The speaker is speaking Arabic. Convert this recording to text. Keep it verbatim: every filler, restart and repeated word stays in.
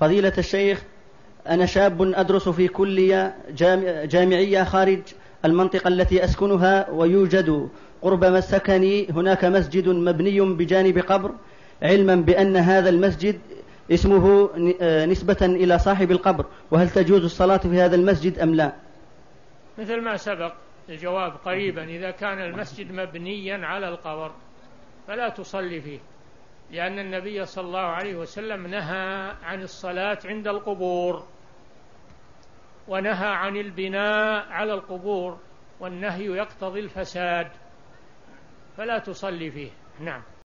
فضيلة الشيخ، أنا شاب أدرس في كلية جامعية خارج المنطقة التي أسكنها، ويوجد قرب سكني هناك مسجد مبني بجانب قبر، علما بأن هذا المسجد اسمه نسبة إلى صاحب القبر، وهل تجوز الصلاة في هذا المسجد أم لا؟ مثل ما سبق الجواب قريبا، إذا كان المسجد مبنيا على القبر فلا تصلي فيه، لأن النبي صلى الله عليه وسلم نهى عن الصلاة عند القبور، ونهى عن البناء على القبور، والنهي يقتضي الفساد، فلا تصلي فيه. نعم.